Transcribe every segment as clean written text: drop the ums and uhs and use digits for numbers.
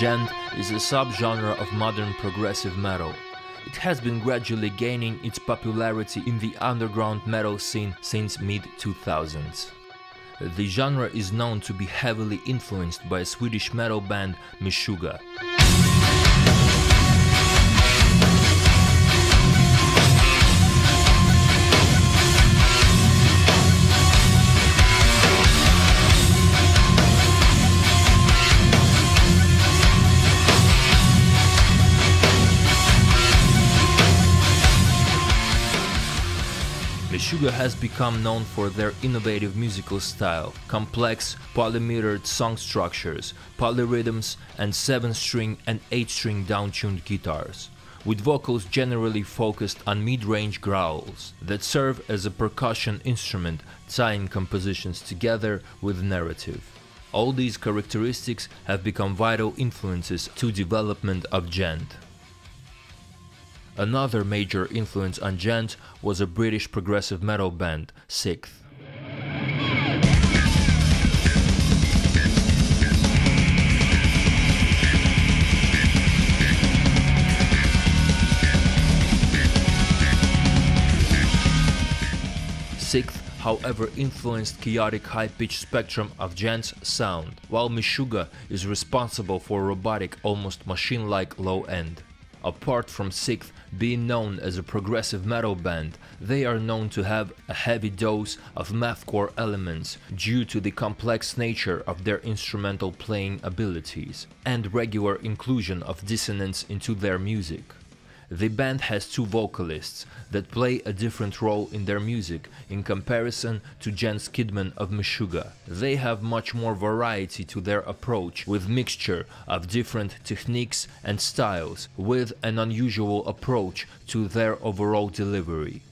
Djent is a subgenre of modern progressive metal. It has been gradually gaining its popularity in the underground metal scene since mid-2000s. The genre is known to be heavily influenced by a Swedish metal band Meshuggah. Meshuggah has become known for their innovative musical style, complex, polymetered song structures, polyrhythms and 7-string and 8-string downtuned guitars, with vocals generally focused on mid-range growls that serve as a percussion instrument, tying compositions together with narrative. All these characteristics have become vital influences to development of Djent. Another major influence on Djent was a British progressive metal band, Sikth. Sikth, however, influenced chaotic high-pitched spectrum of Djent's sound, while Meshuggah is responsible for robotic, almost machine-like low end. Apart from Sikth being known as a progressive metal band, they are known to have a heavy dose of mathcore elements due to the complex nature of their instrumental playing abilities and regular inclusion of dissonance into their music. The band has two vocalists that play a different role in their music in comparison to Jens Kidman of Meshuggah. They have much more variety to their approach, with mixture of different techniques and styles, with an unusual approach to their overall delivery.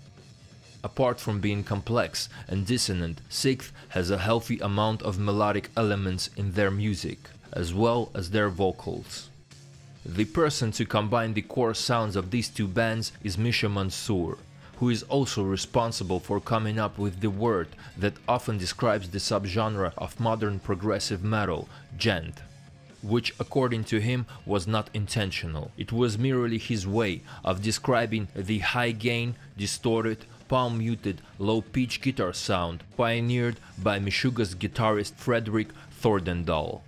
Apart from being complex and dissonant, Sikth has a healthy amount of melodic elements in their music, as well as their vocals. The person to combine the core sounds of these two bands is Misha Mansoor, who is also responsible for coming up with the word that often describes the subgenre of modern progressive metal, Djent, which according to him was not intentional. It was merely his way of describing the high-gain, distorted, palm-muted, low-pitch guitar sound pioneered by Meshuggah's guitarist Frederik Thordendal.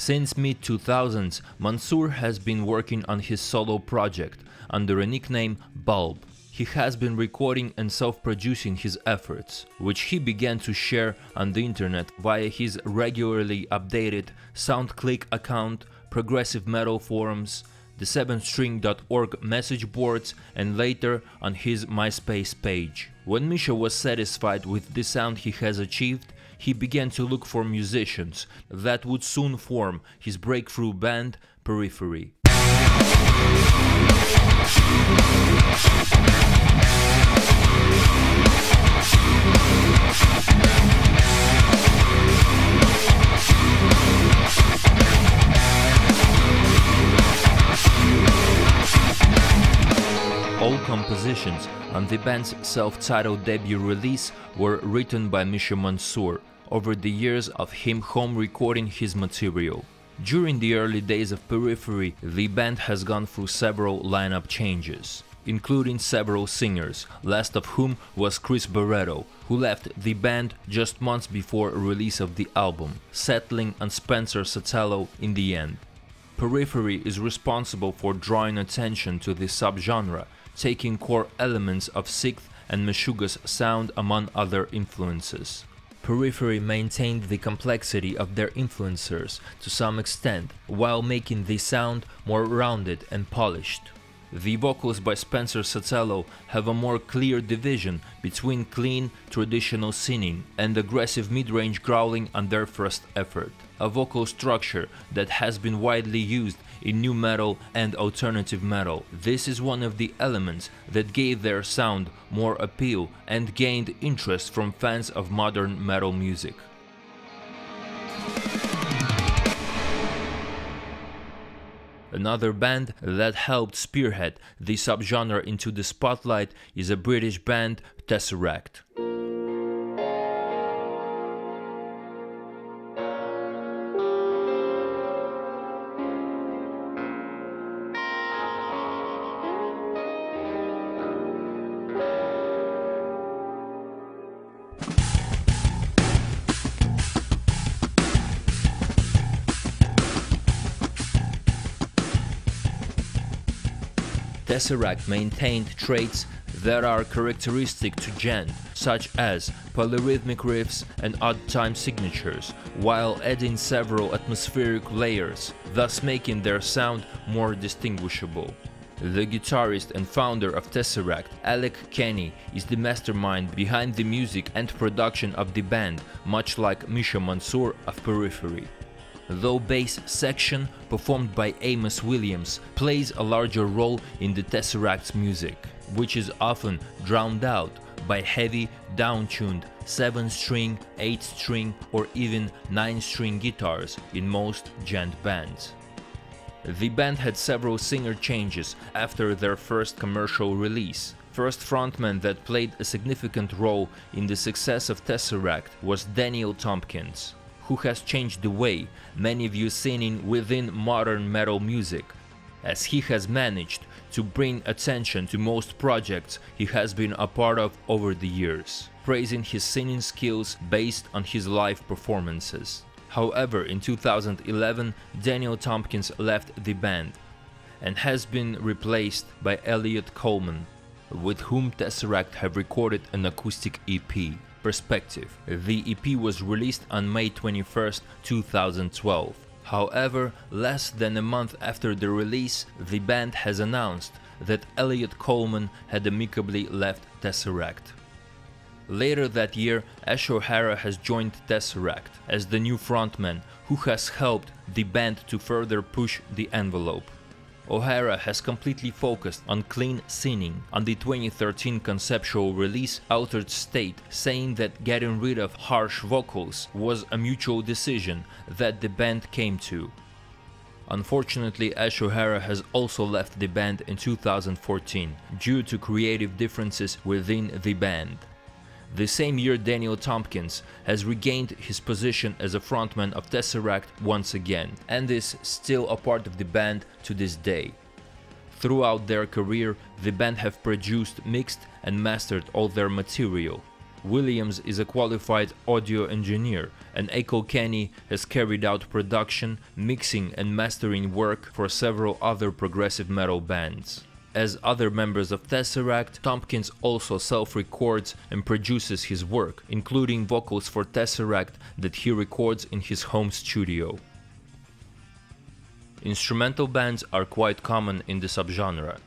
Since mid-2000s, Mansoor has been working on his solo project under a nickname Bulb. He has been recording and self-producing his efforts, which he began to share on the internet via his regularly updated SoundClick account, progressive metal forums, the 7string.org message boards, and later on his MySpace page. When Misha was satisfied with the sound he has achieved, he began to look for musicians that would soon form his breakthrough band, Periphery. All compositions on the band's self-titled debut release were written by Misha Mansoor over the years of him home recording his material. During the early days of Periphery, the band has gone through several lineup changes, including several singers, last of whom was Chris Barreto, who left the band just months before release of the album, settling on Spencer Sotelo in the end. Periphery is responsible for drawing attention to the subgenre, taking core elements of Sikth and Meshuggah's sound among other influences. Periphery maintained the complexity of their influencers to some extent, while making the sound more rounded and polished. The vocals by Spencer Sotelo have a more clear division between clean, traditional singing and aggressive mid-range growling on their first effort, a vocal structure that has been widely used in new metal and alternative metal. This is one of the elements that gave their sound more appeal and gained interest from fans of modern metal music. Another band that helped spearhead the subgenre into the spotlight is a British band, Tesseract. Tesseract maintained traits that are characteristic to Djent, such as polyrhythmic riffs and odd time signatures, while adding several atmospheric layers, thus making their sound more distinguishable. The guitarist and founder of Tesseract, Acle Kahney, is the mastermind behind the music and production of the band, much like Misha Mansoor of Periphery. Though bass section, performed by Amos Williams, plays a larger role in the Tesseract's music, which is often drowned out by heavy, down-tuned 7-string, 8-string or even 9-string guitars in most Djent bands. The band had several singer changes after their first commercial release. First frontman that played a significant role in the success of Tesseract was Daniel Tompkins, who has changed the way many view singing within modern metal music, as he has managed to bring attention to most projects he has been a part of over the years, praising his singing skills based on his live performances. However, in 2011, Daniel Tompkins left the band and has been replaced by Elliot Coleman, with whom Tesseract have recorded an acoustic EP, Perspective. The EP was released on May 21st, 2012. However, less than a month after the release, the band has announced that Elliot Coleman had amicably left Tesseract. Later that year, Ash O'Hara has joined Tesseract as the new frontman, who has helped the band to further push the envelope. O'Hara has completely focused on clean singing on the 2013 conceptual release Altered State, saying that getting rid of harsh vocals was a mutual decision that the band came to. Unfortunately, Ash O'Hara has also left the band in 2014 due to creative differences within the band. The same year, Daniel Tompkins has regained his position as a frontman of Tesseract once again, and is still a part of the band to this day. Throughout their career, the band have produced, mixed and mastered all their material. Williams is a qualified audio engineer, and Acle Kahney has carried out production, mixing and mastering work for several other progressive metal bands. As other members of Tesseract, Tompkins also self-records and produces his work, including vocals for Tesseract that he records in his home studio. Instrumental bands are quite common in the subgenre.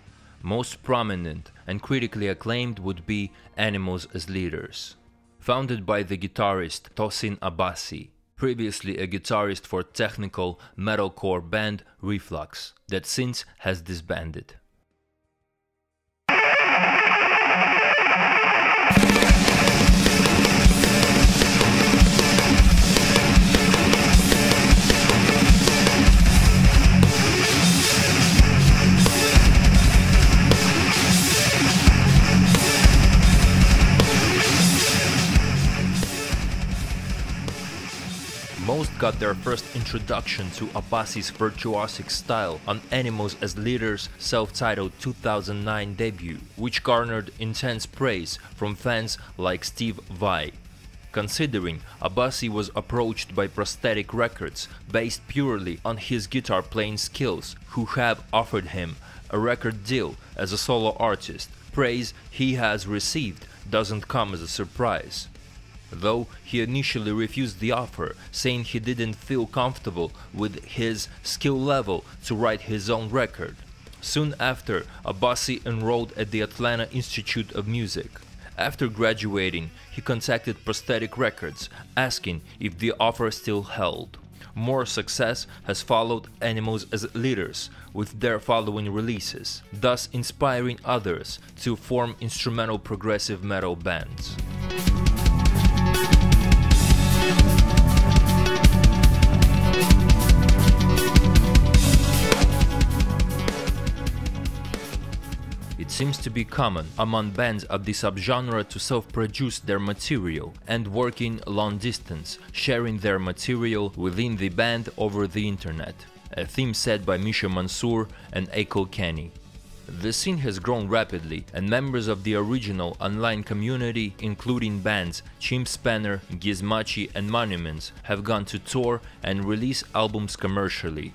Most prominent and critically acclaimed would be Animals as Leaders, founded by the guitarist Tosin Abasi, previously a guitarist for technical metalcore band Reflux, that since has disbanded. Most got their first introduction to Abasi's virtuosic style on Animals as Leaders' self-titled 2009 debut, which garnered intense praise from fans like Steve Vai. Considering Abasi was approached by Prosthetic Records based purely on his guitar playing skills, who have offered him a record deal as a solo artist, praise he has received doesn't come as a surprise. Though he initially refused the offer, saying he didn't feel comfortable with his skill level to write his own record. Soon after, Abasi enrolled at the Atlanta Institute of Music. After graduating, he contacted Prosthetic Records, asking if the offer still held. More success has followed Animals as Leaders with their following releases, thus inspiring others to form instrumental progressive metal bands. It seems to be common among bands of the subgenre to self-produce their material and working long distance, sharing their material within the band over the internet, a theme set by Misha Mansoor and Acle Kahney. The scene has grown rapidly, and members of the original online community, including bands Chimp Spanner, Gizmachi and Monuments, have gone to tour and release albums commercially.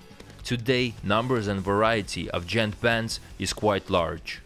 Today, numbers and variety of djent bands is quite large.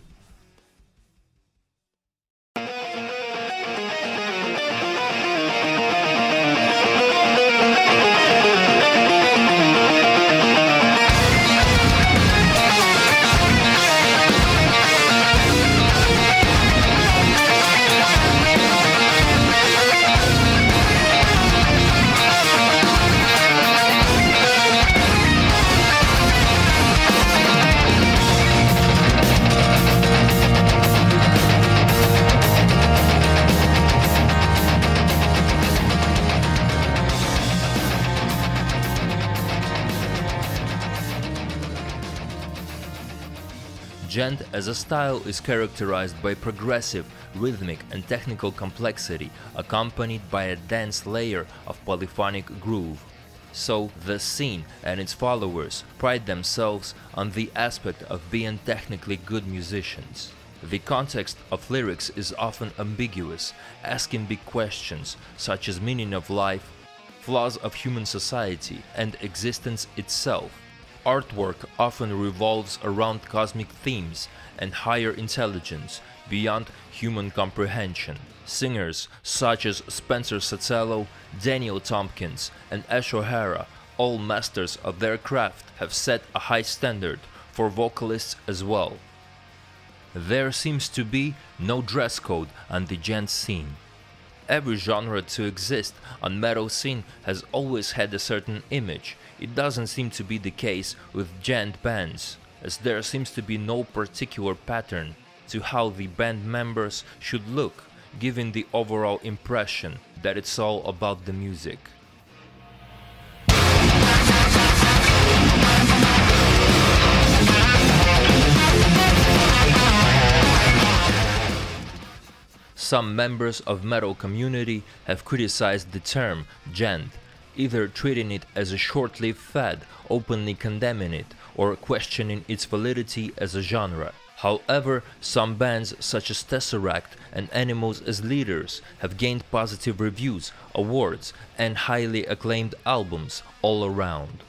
Djent as a style is characterized by progressive, rhythmic and technical complexity, accompanied by a dense layer of polyphonic groove. So the scene and its followers pride themselves on the aspect of being technically good musicians. The context of lyrics is often ambiguous, asking big questions such as meaning of life, flaws of human society and existence itself. Artwork often revolves around cosmic themes and higher intelligence beyond human comprehension. Singers such as Spencer Sotelo, Daniel Tompkins and Ash O'Hara, all masters of their craft, have set a high standard for vocalists as well. There seems to be no dress code on the djent scene. Every genre to exist on metal scene has always had a certain image. It doesn't seem to be the case with djent bands, as there seems to be no particular pattern to how the band members should look, giving the overall impression that it's all about the music. Some members of metal community have criticized the term djent, either treating it as a short-lived fad, openly condemning it, or questioning its validity as a genre. However, some bands such as Tesseract and Animals as Leaders have gained positive reviews, awards and highly acclaimed albums all around.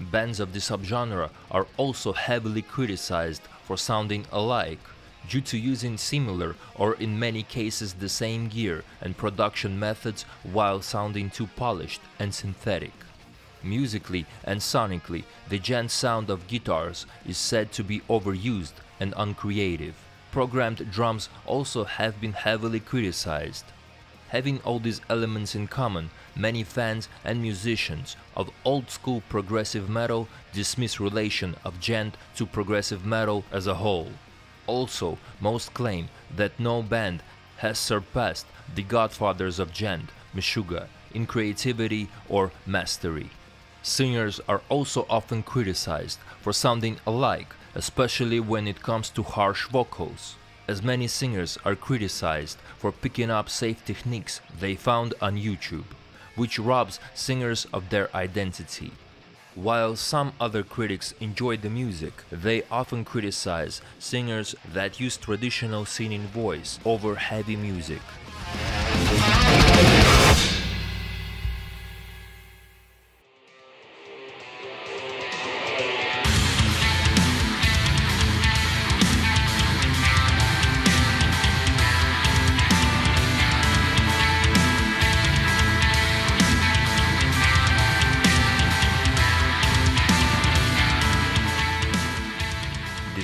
Bands of the subgenre are also heavily criticized for sounding alike, due to using similar or in many cases the same gear and production methods while sounding too polished and synthetic. Musically and sonically, the djent sound of guitars is said to be overused and uncreative. Programmed drums also have been heavily criticized. Having all these elements in common, many fans and musicians of old-school progressive metal dismiss relation of djent to progressive metal as a whole. Also, most claim that no band has surpassed the godfathers of djent, Meshuggah, in creativity or mastery. Singers are also often criticized for sounding alike, especially when it comes to harsh vocals, as many singers are criticized for picking up safe techniques they found on YouTube, which robs singers of their identity. While some other critics enjoy the music, they often criticize singers that use traditional singing voice over heavy music.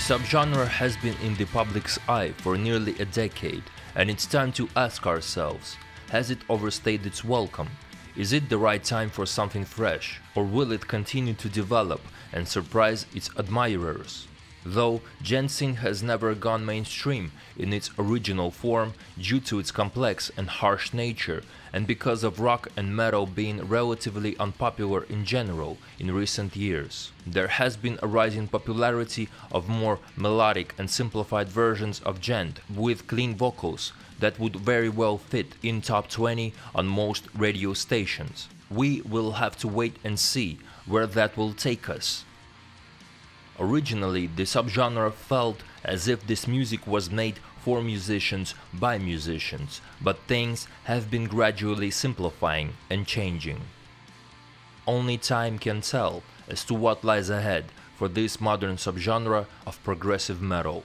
Subgenre has been in the public's eye for nearly a decade, and it's time to ask ourselves, has it overstayed its welcome? Is it the right time for something fresh, or will it continue to develop and surprise its admirers? Though djent scene has never gone mainstream in its original form due to its complex and harsh nature, and because of rock and metal being relatively unpopular in general in recent years, there has been a rising popularity of more melodic and simplified versions of djent with clean vocals that would very well fit in top 20 on most radio stations. We will have to wait and see where that will take us. Originally, the subgenre felt as if this music was made for musicians by musicians, but things have been gradually simplifying and changing. Only time can tell as to what lies ahead for this modern subgenre of progressive metal.